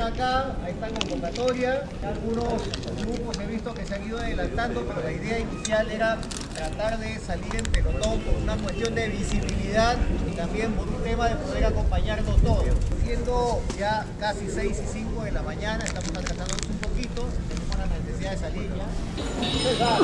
Acá, ahí están con convocatoria, algunos grupos he visto que se han ido adelantando, pero la idea inicial era tratar de salir en pelotón por una cuestión de visibilidad y también por un tema de poder acompañarnos todos. Siendo ya casi 6 y 5 de la mañana, estamos atrasándonos un poquito, tenemos la necesidad de salir ya.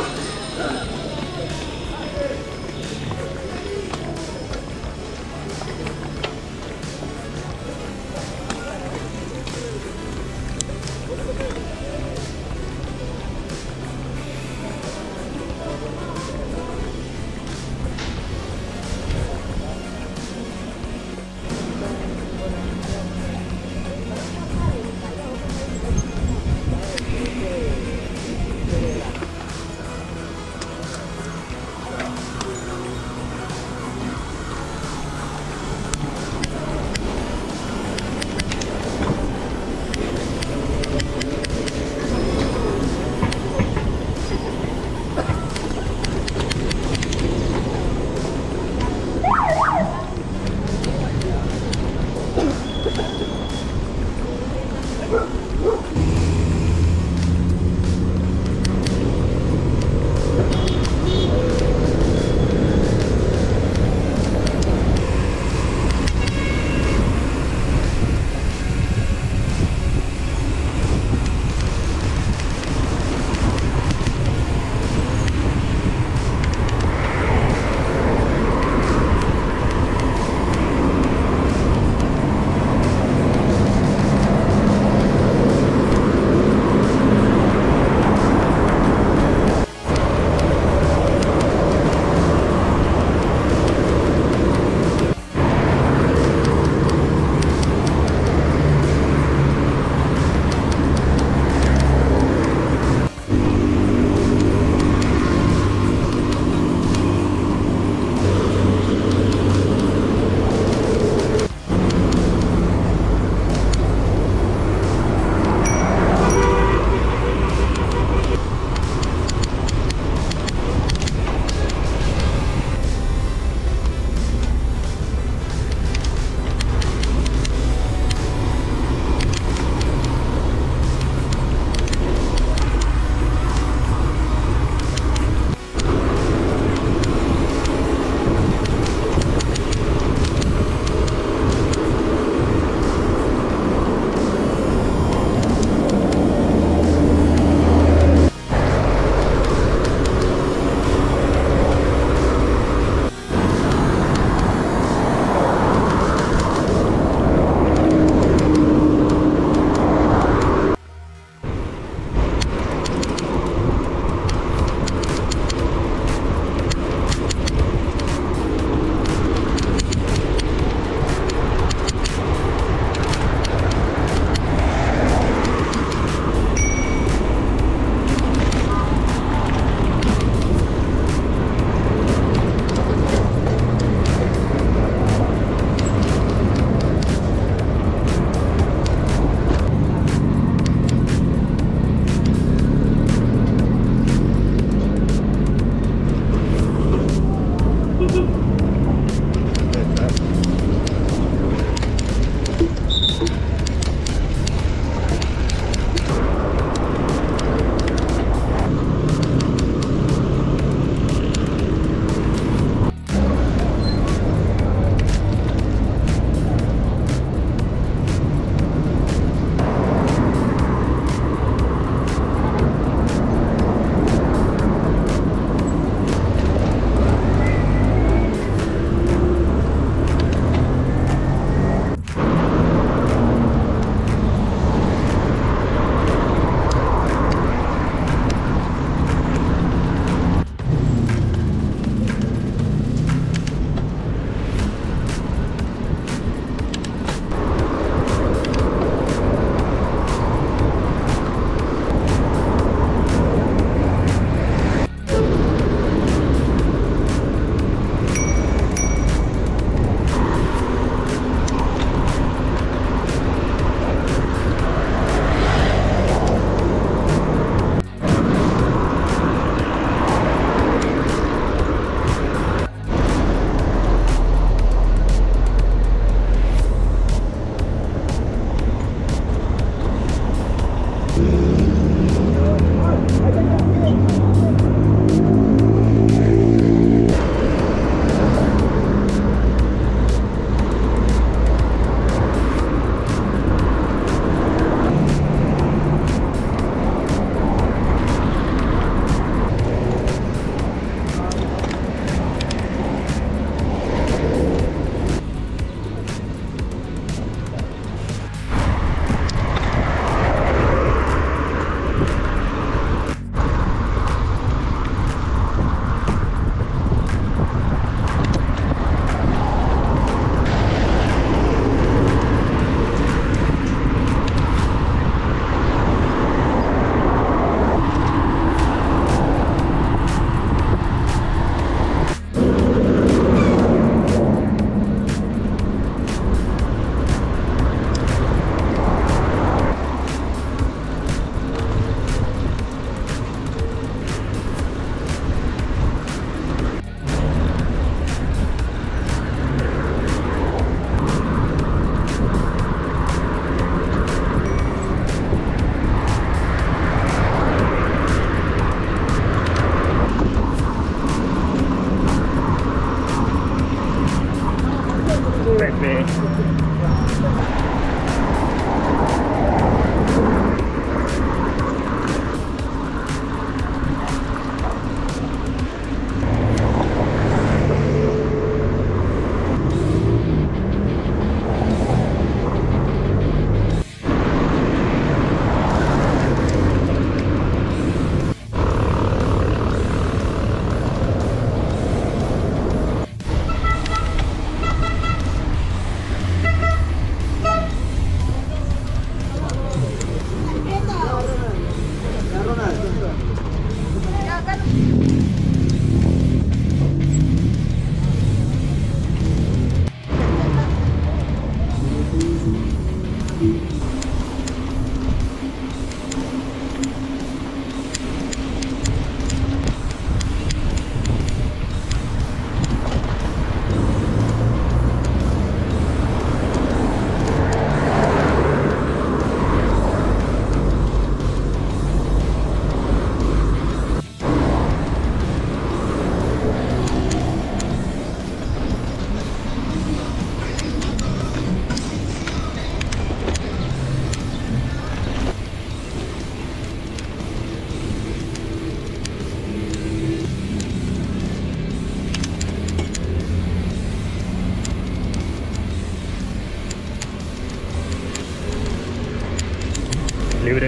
Libre.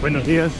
Buenos días.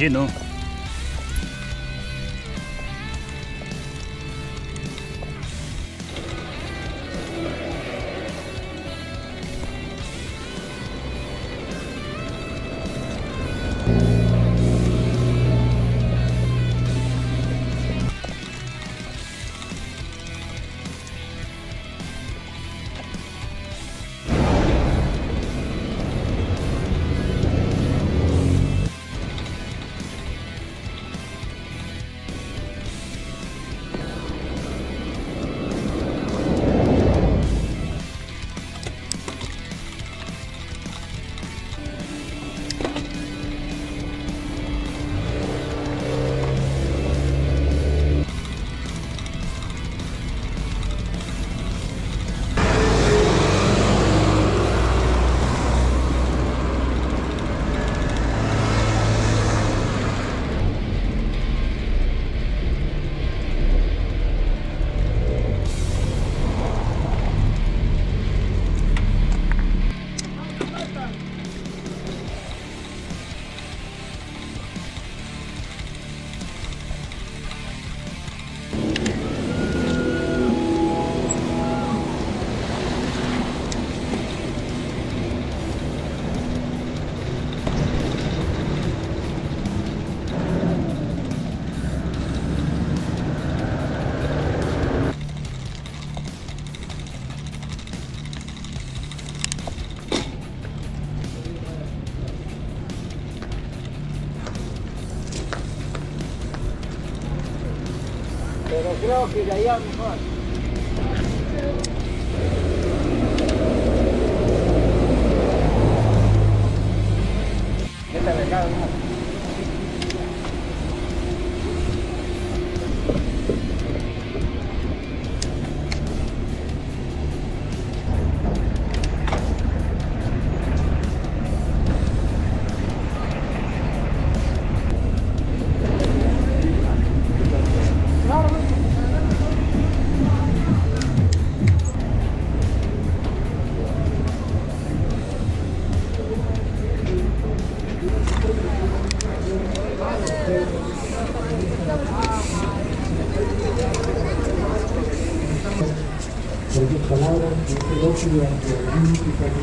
Lleno. Creo que de ahí a mejor. ¿Qué te recado, hermano? Por sus palabras, este gozo de la municipalidad.